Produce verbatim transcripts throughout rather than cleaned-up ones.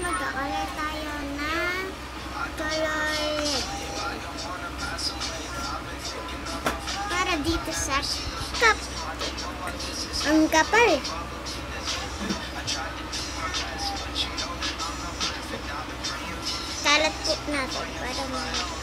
mag-aala tayo ng colored para dito sa cup. Ang kapal. Kalat po natin para mga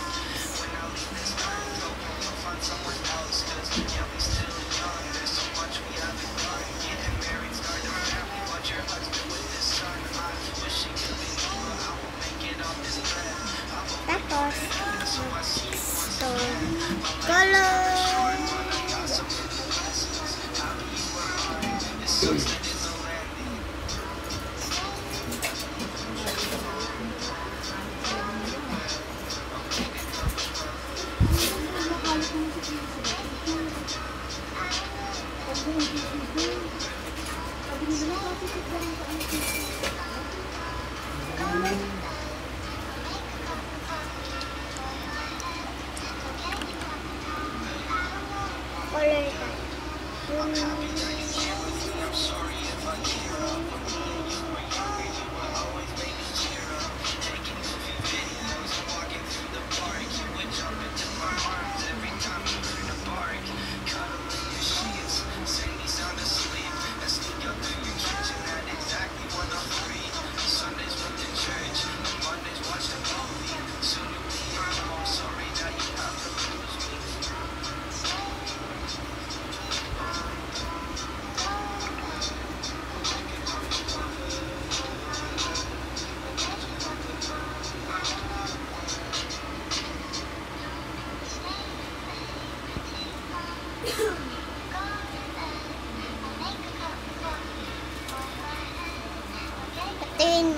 Hmm.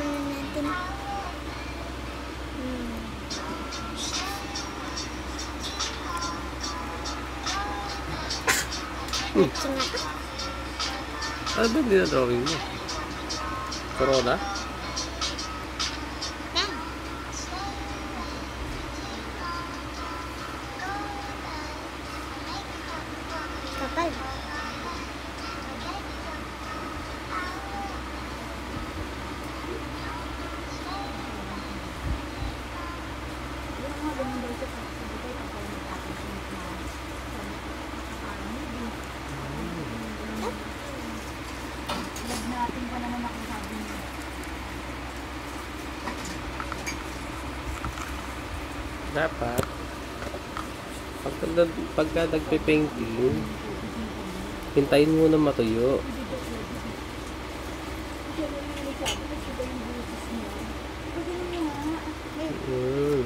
Ano ba yung dinadrawing mo? Corona? Yan. Kapal. Dapat pagka, pagka nagpe-painting, hintayin muna matuyo. Mm.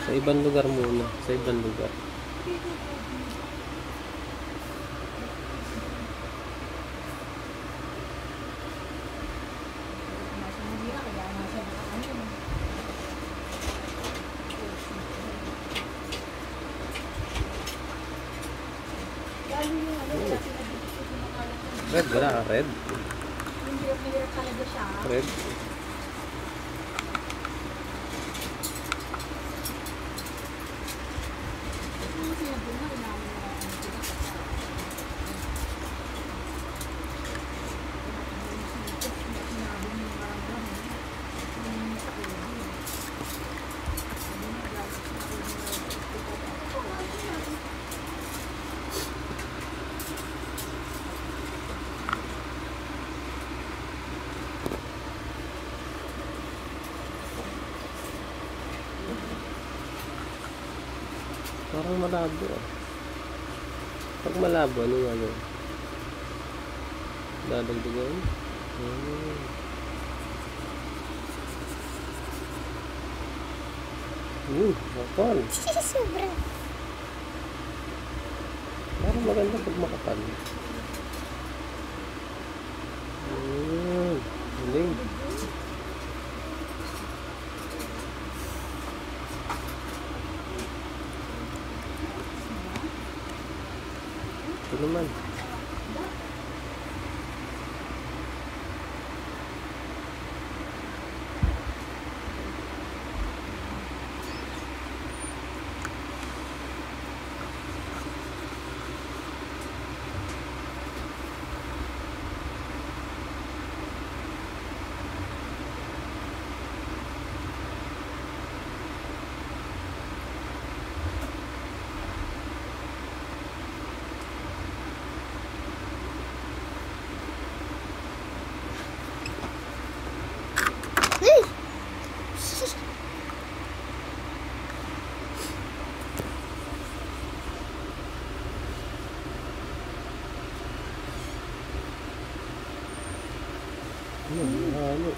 Sa ibang lugar muna, sa ibang lugar. Red ba na? Red? Red? Parang malabo. Pag malabo, ano nga yun? Dadagdagan? Hmm. Hmm, makapal. Sobra. Parang maganda pag makapal. Hmm, galing. Ito naman. Ano?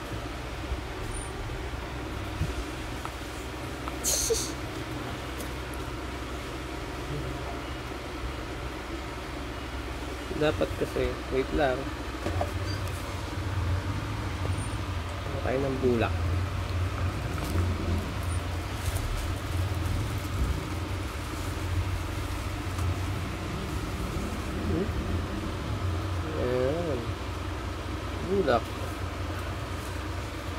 Dapat kasi, wait lang. Ano tayo ng bulak? Ayan. Bulak.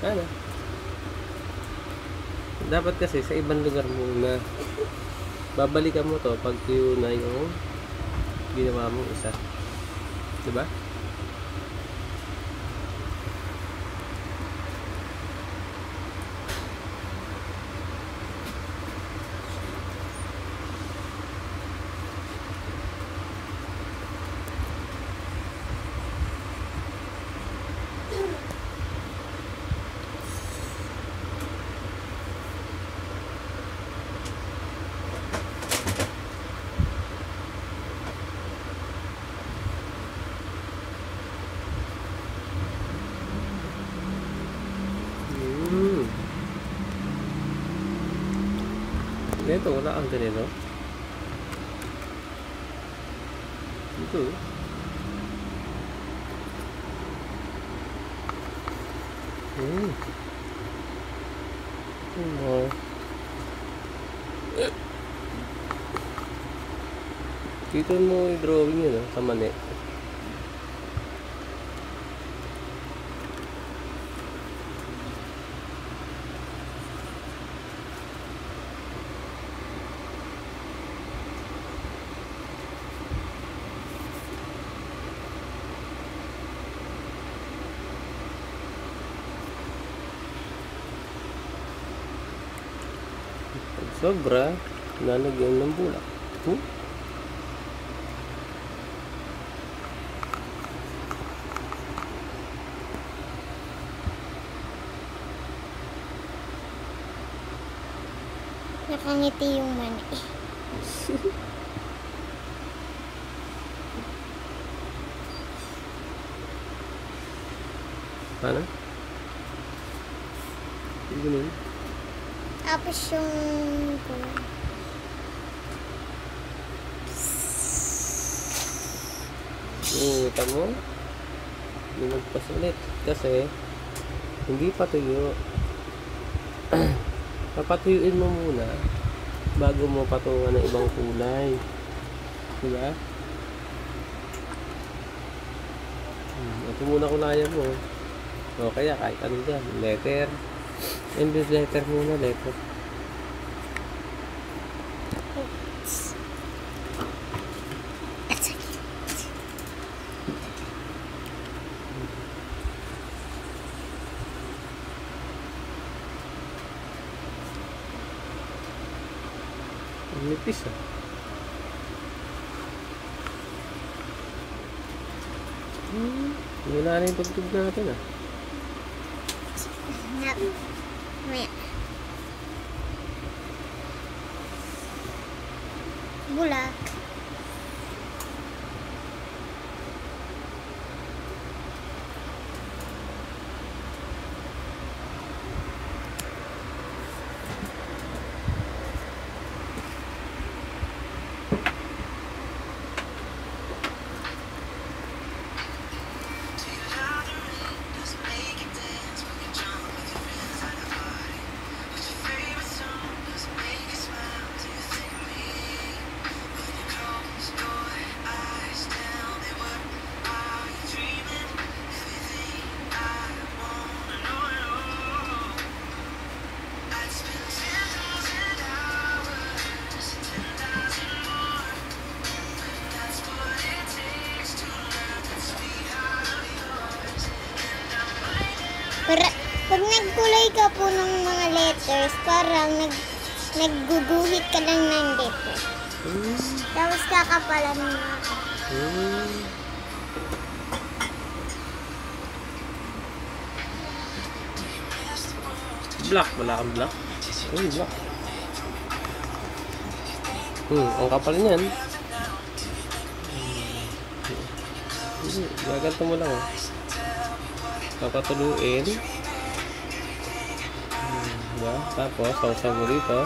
Ano? Dapat kasi sa ibang lugar muna. Babalikan mo to pag yun na yung ginawa mong isa. Diba? Ito wala ang ganito ito hmm oh dito mo i-drawing yun sa mani sobra, nalagyan ng bulak. Hmm? Nakangiti yung mani. Paano? Hindi mo yun? Tapos yung oh, tamo lumagpas ulit kasi hindi patuyo. Papatuyuin mo muna bago mo patungan ng ibang kulay, diba? Hmm, ito muna kulaya mo o kaya kahit ano dyan, letter imbis letter muna, letter. Ang nipis ah. Hmm, wala na yung pagtug natin ah. Bulak. Para, pag nagkulay ka po ng mga letters, parang nag, nagguguhit ka lang ng letters. Mm. Tapos kakapalan mo ako. Mm. Black, wala kang black. Uy, black. Hmm, ang kapal niyan. Hmm. Gaganto mo lang ah. papatuluin. Hmm, diba? Tapos sausaw mo dito.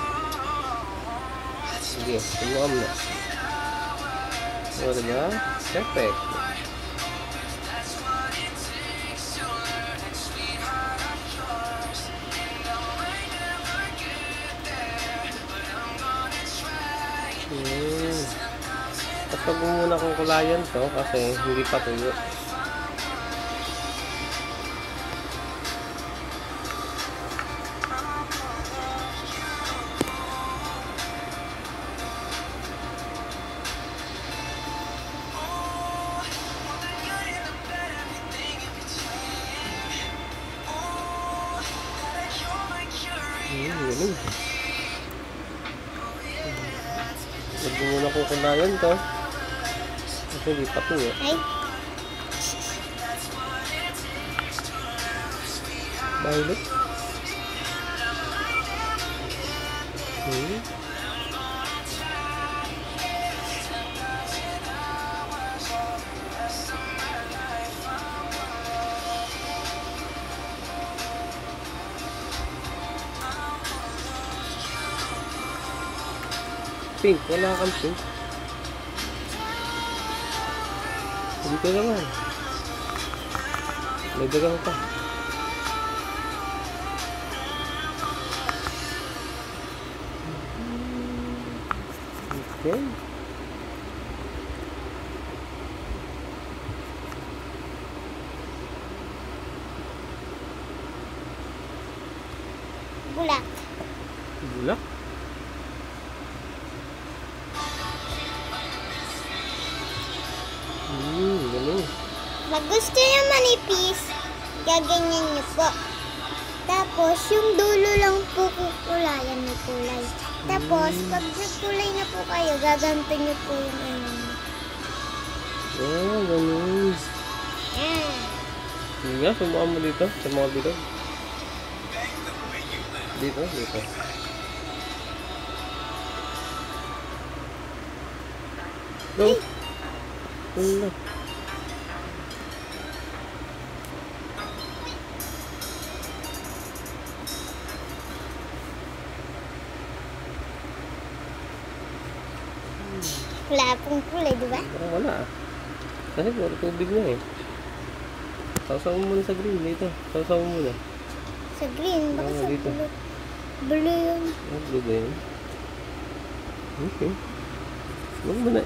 Sige, tumuam na. O, diba? Perfect. Hmm. Tapos muna kong kulayan to kasi hindi pa tuyo. Lagi muna ko kunayan to kasi di pa po eh. Bailot. Hmm. Pink, wala kang pink. Dito naman. Nagdagang pa. Okay. Bulak. Bulak? Pag gusto nyo manipis, gaganyan nyo po. Tapos, yung dulo lang po kukulayan ng kulay. Tapos, mm. pag nagkulay na po kayo, gaganto nyo po yung ano. Oh, ganun. Yeah. Hindi nga, sumaan mo dito. Sumaan dito. Dito, dito. No. No. Wala akong kulay, di ba? Oh, wala. Kasi wala tubig na eh. Sausaw mo muna sa green dito. Sausaw mo muna. Sa green? Baka oh, sa dito. Blue. Blue yun. Oh, blue ba yun? Okay. Huwag mo na.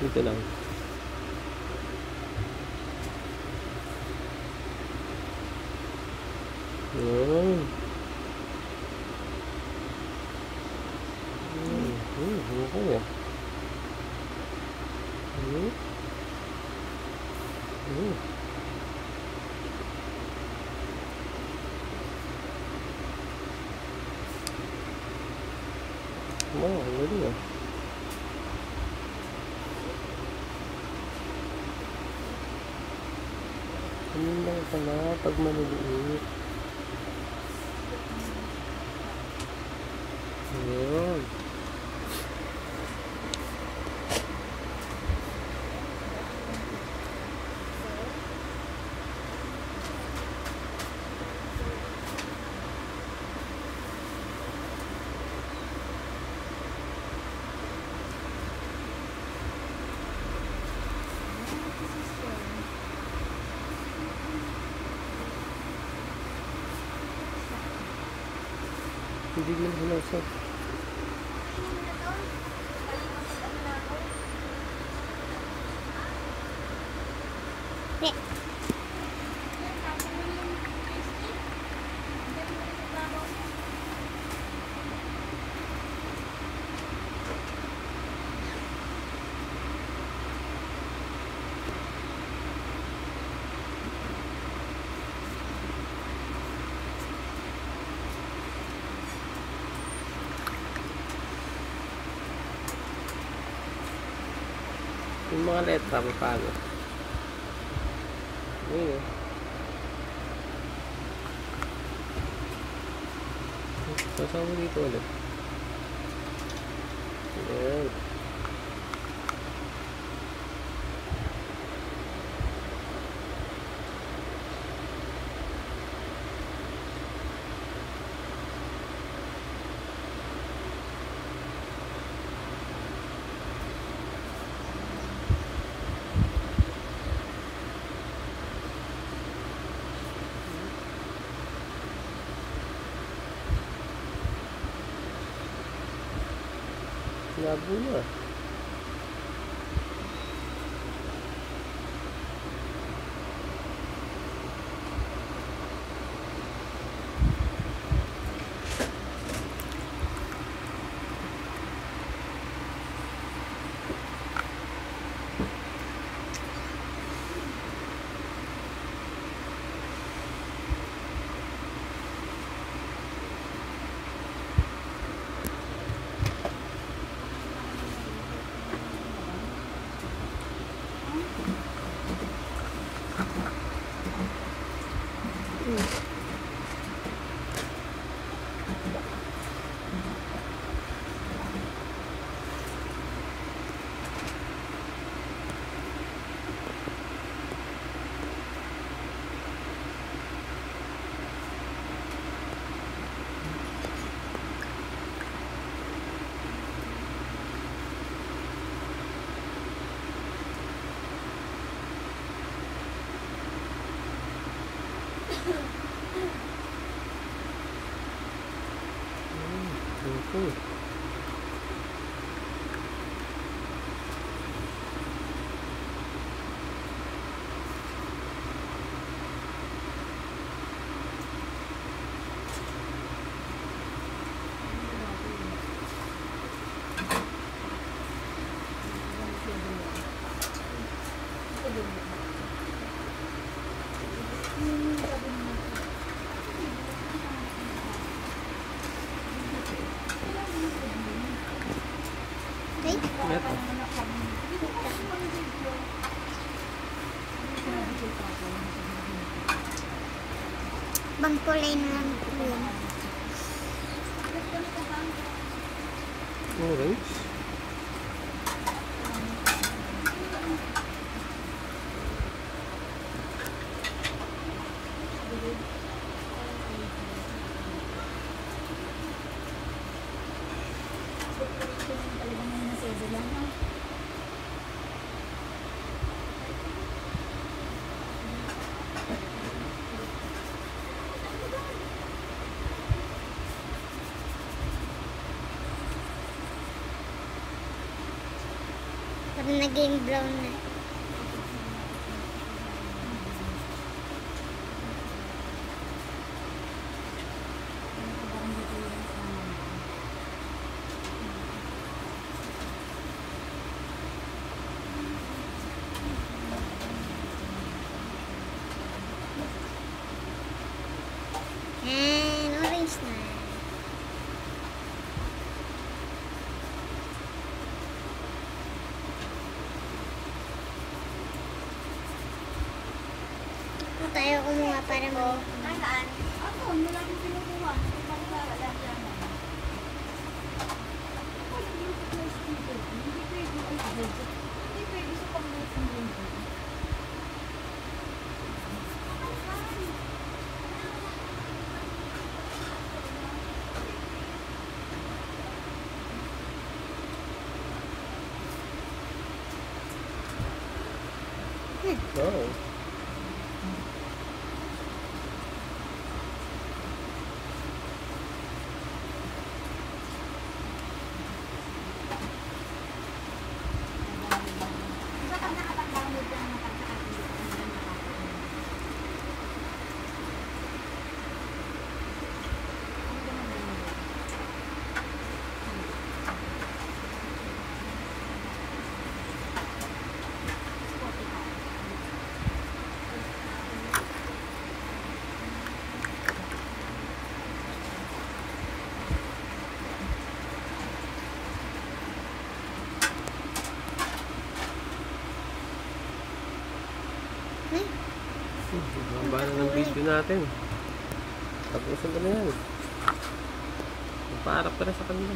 Dito lang. Oh. Hmm. Hmm. Okay ah. Hmm. Hmm. Wow, ready na. Ganun lang pala pag maliliit. Ayan. Hindi mo hinusap. Ne. Yung mga letra mo paano? Ayun. Sasaw mo dito ulit. Ayan. na bula. Bang kulay na lang po yun. Alright. Naging brown na. Tayo kumuha para mo. Nasaan? Ako, mula yung pinukuha. Go. Video natin. Tapusin ko na yan. Magpaharap ka na sa kanila.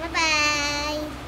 Bye-bye!